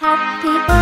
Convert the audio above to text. Happy birthday.